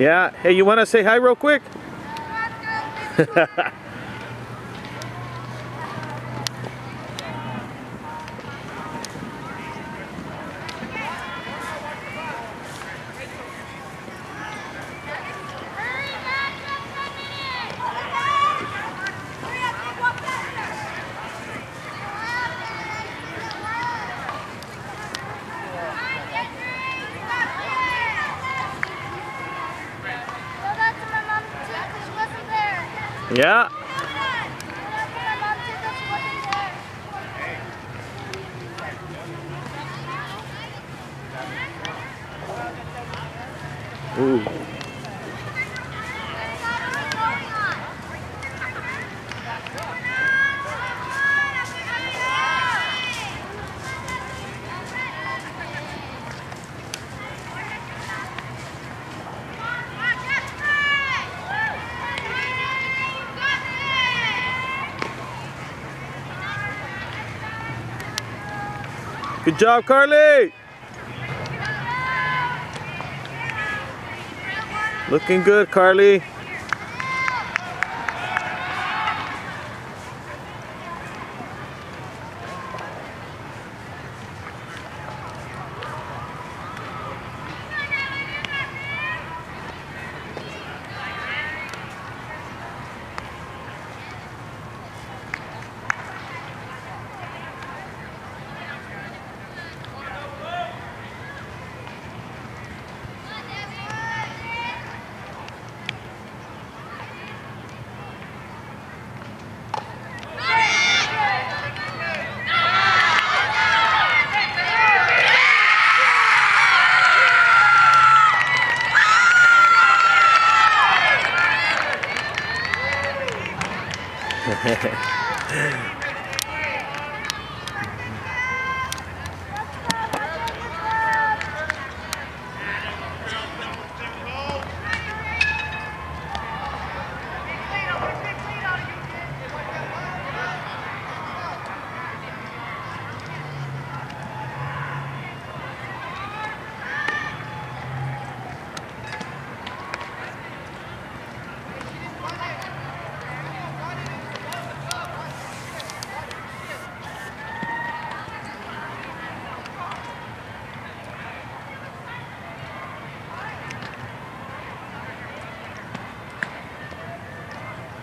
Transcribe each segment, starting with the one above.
Yeah. Hey, you want to say hi real quick? Yeah. Ooh. Good job, Carly! Looking good, Carly.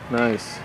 Nice. Nice.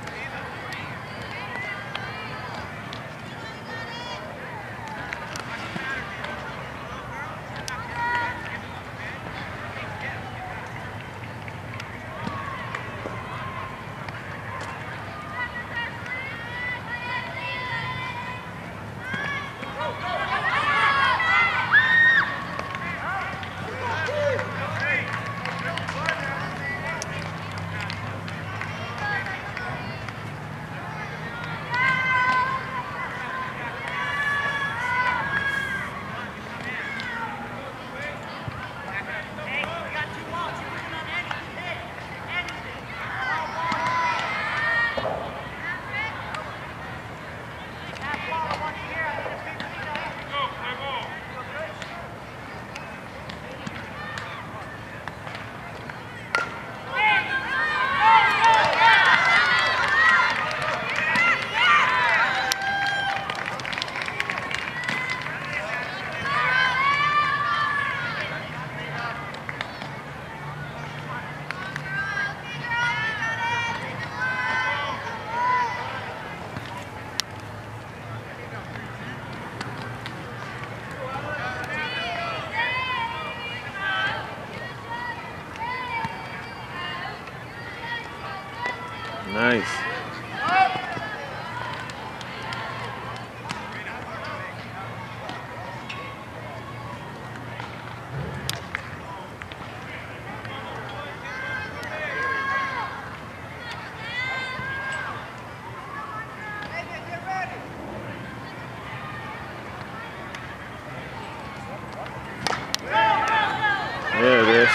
There it is.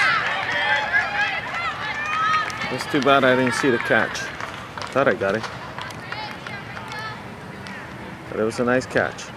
It's too bad I didn't see the catch. I thought I got it, but it was a nice catch.